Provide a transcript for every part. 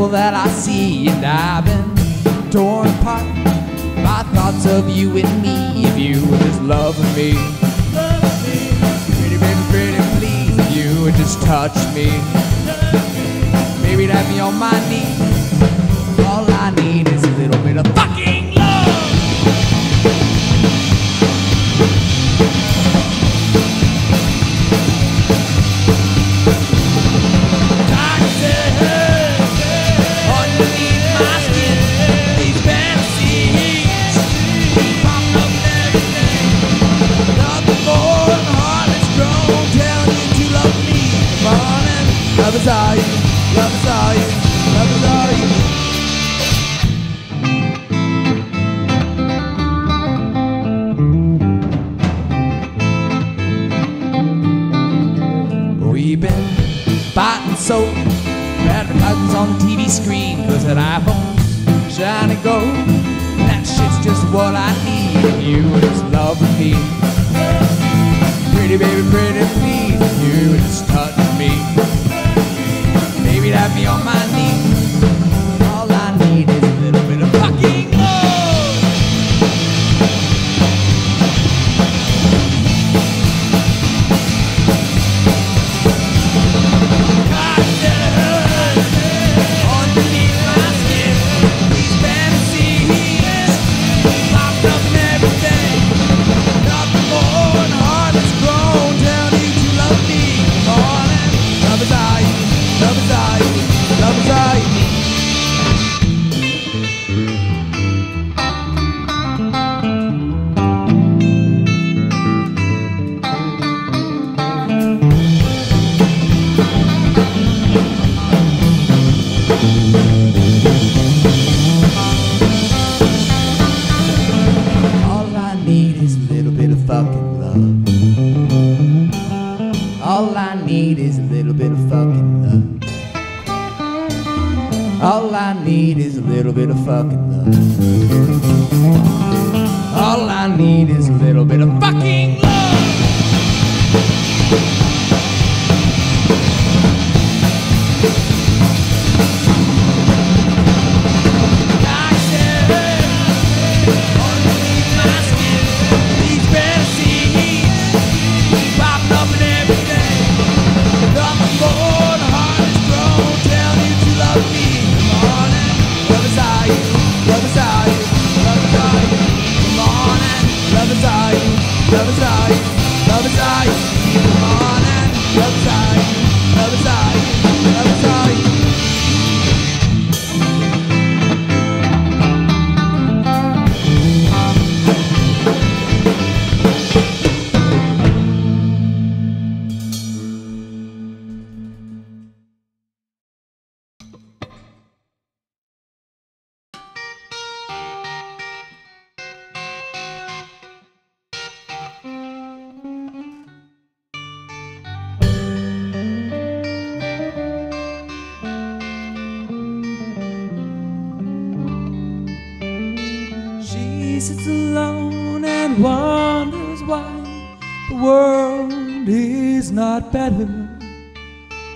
people that I see, and I've been torn apart by thoughts of you and me. If you would just love me, pretty baby, pretty please, if you would just touch me, maybe have me on my knees. All I need is a little bit of fucking love. Love is all you, love is all you, love is all you. We've been fighting so advertisements on the TV screen, cause that iPhone's shining gold. That shit's just what I need, and you would just love me. Pretty baby, pretty please, and you would just touch me. Have me on my knees. All I need is a little bit of fucking love. God damn it, underneath my skin, these fantasies popped up in everything. Nothing more and heart has grown. Tell you to love me more than love is all you, love is all you. Love is all you need. All I need is a little bit of fucking love. All I need is a little bit of fucking love. All I need is a little bit of fucking love. All I need is a little bit of fucking love. Love is all you, love is all you. Keep them on and love is all you, love is all you, love is all you. Sits alone and wonders why the world is not better.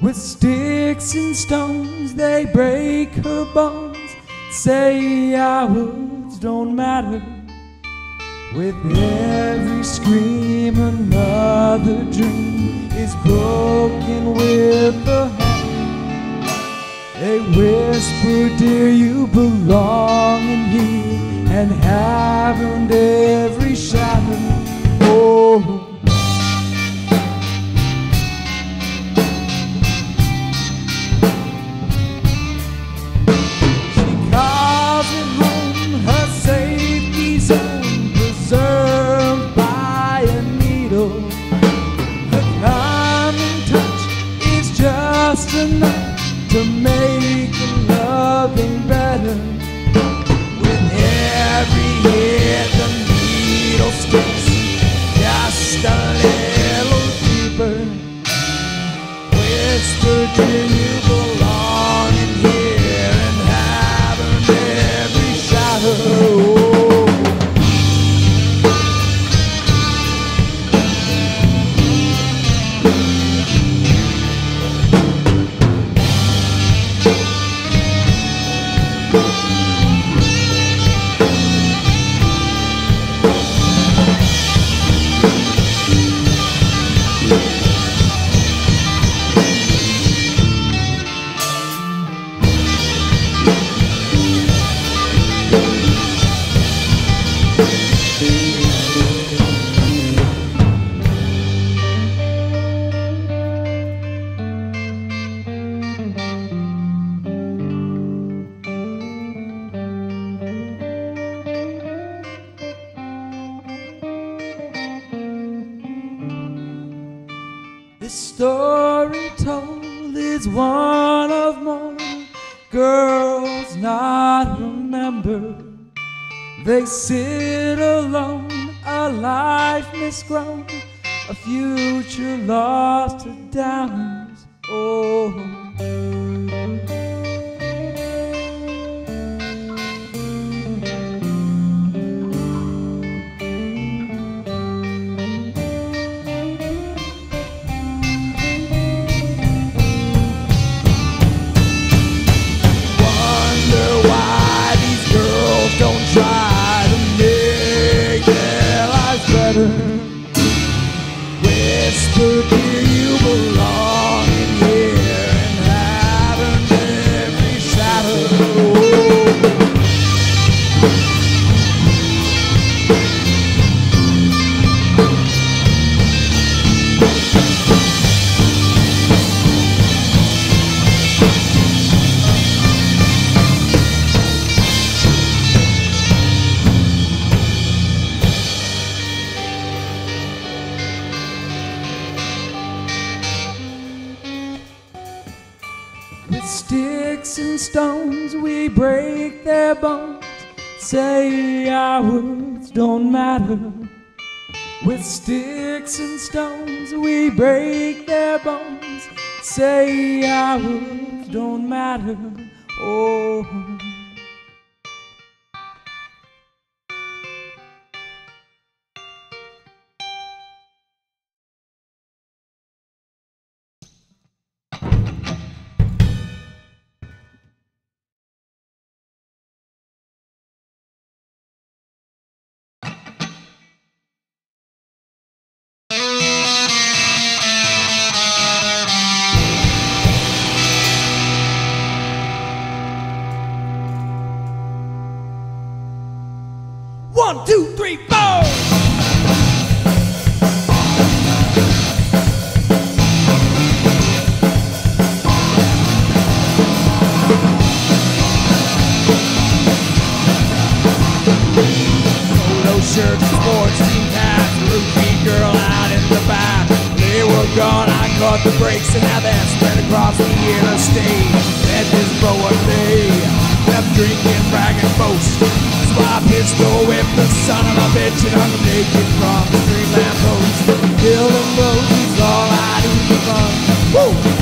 With sticks and stones they break her bones, say our words don't matter. With every scream another dream is broken with the hand. They whisper, dear, you belong in here, and haven't every shadow. Oh, she calls it home, her safety zone, preserved by a needle. Her climbing touch is just enough to make loving better. Every year This story told is one of more girls not remembered. They sit alone, a life misgrown, a future lost to downs. Oh, whisper, do you belong in here and haven't every shadow? With sticks and stones we break their bones, say our words don't matter. With sticks and stones we break their bones, say our words don't matter. Oh, one, two, three, four. Polo shirts, sports team hats, rookie girl out in the back. They were gone, I caught the brakes, and now they're spread across the interstate. That is for a day. Left drinking, bragging, boasting. Swap his door with the son of a bitch, and I'm naked from the street lamppost. Hill and road is all I do for fun. Woo!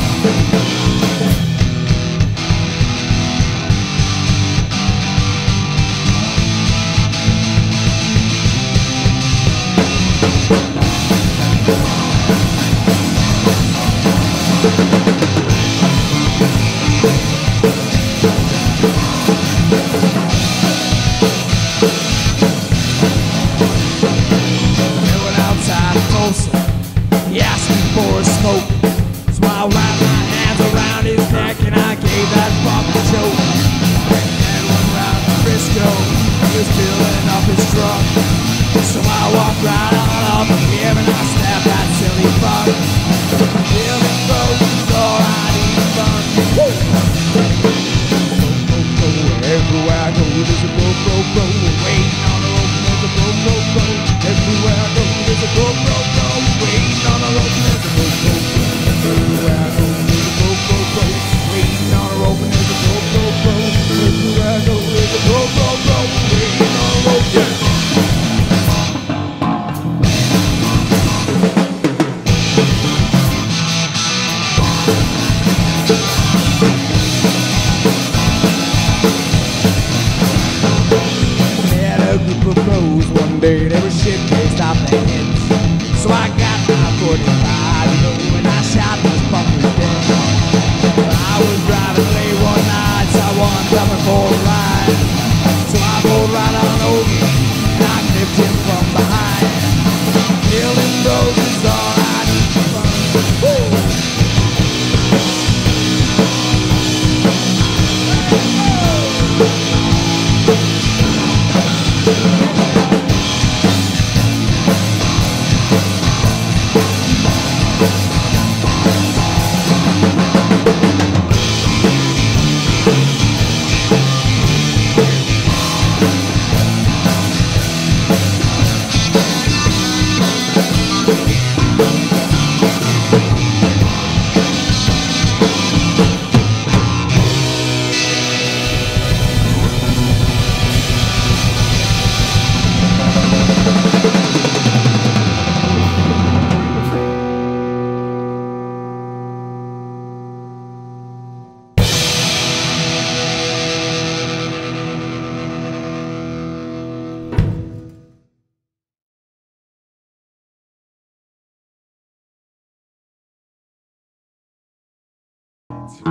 Do you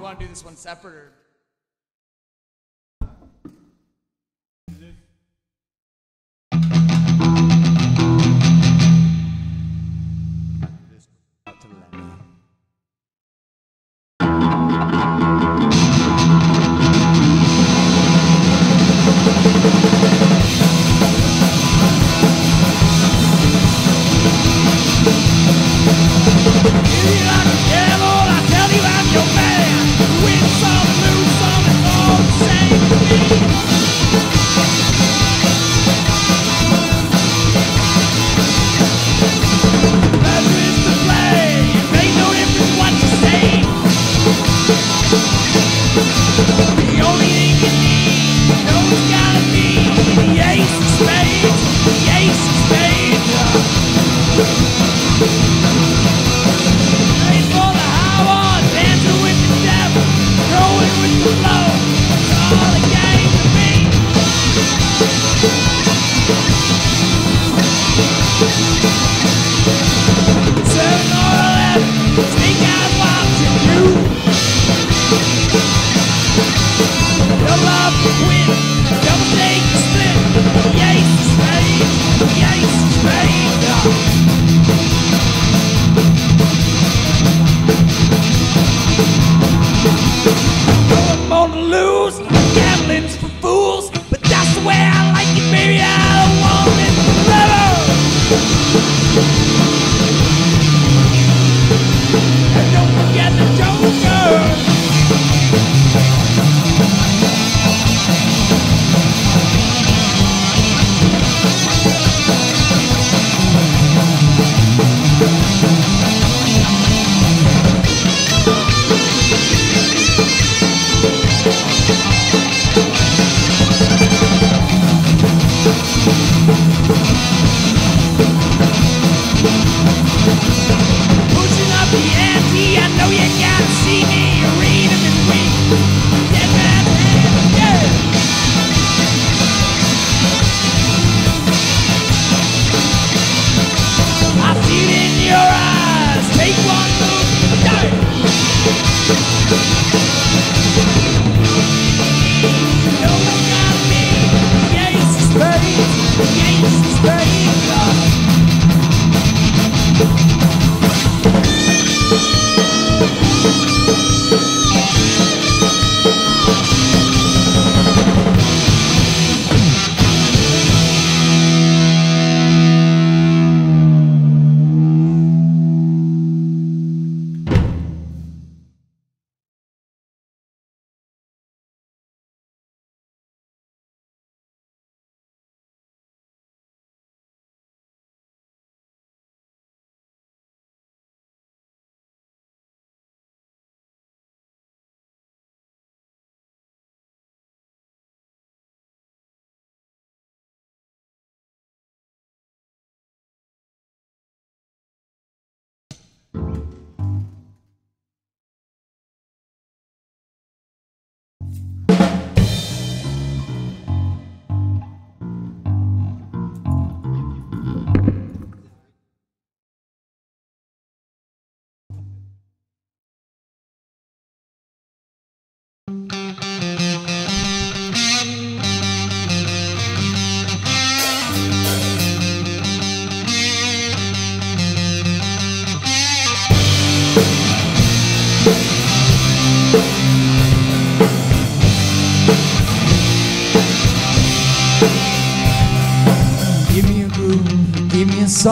want to do this one separate or?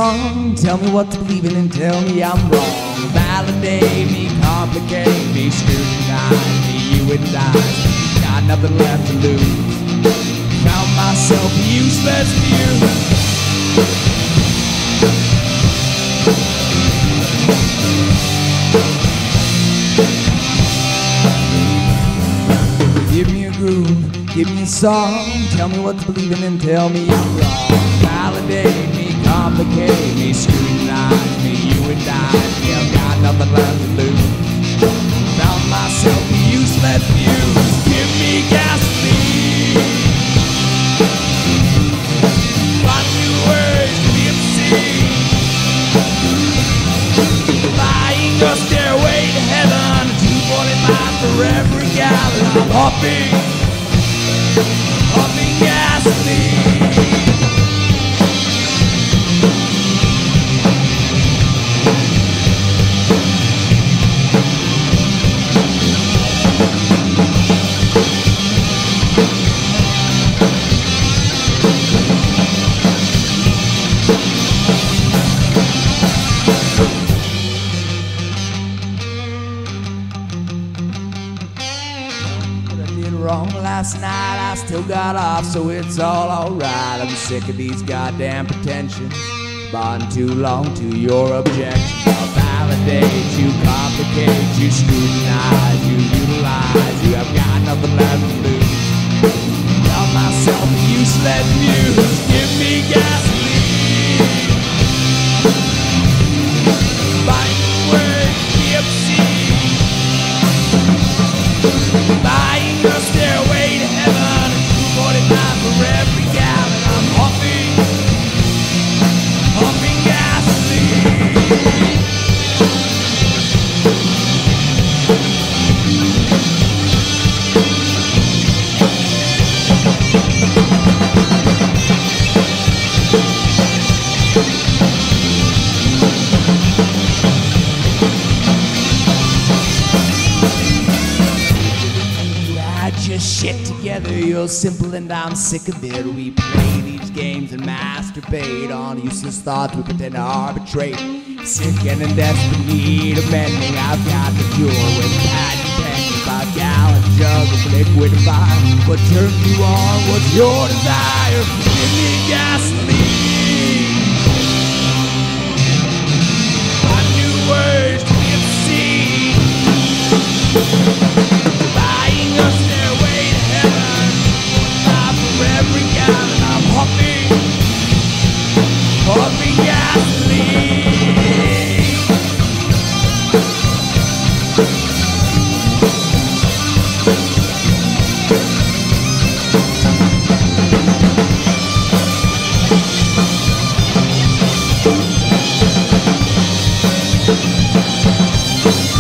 Song, tell me what to believe in and tell me I'm wrong. Validate me, complicate me, scrutinize me, you and I. Got nothing left to lose. Found myself useless here. Give me a groove, give me a song, tell me what to believe in and tell me I'm wrong. Validate me, complicate me, scrutinize me, you and I. Still got nothing left to lose. Found myself a useless fuse. Give me gasoline. Find new ways to be obscene. every hour I'm hopping gasoline. Last night I still got off, so it's all alright. I'm sick of these goddamn pretensions, bonding too long to your objections. I'll validate, you complicate, you scrutinize, you utilize. You have got nothing left to lose. Tell myself useless news, give me gasoline. Fight away, TFC. Buying a stairway to heaven, $2.45 for every gallon. I'm humping gasoline. Shit together, you're simple and I'm sick of it. We play these games and masturbate on useless thoughts we pretend to arbitrate. Sick and in desperate need of mending. I've got the cure with patent pending. 5 gallon jug of liquid fire. What turned you on was your desire. Give me gasoline. My new words we have seen. Buying us every gallon, I'm hopping gasoline.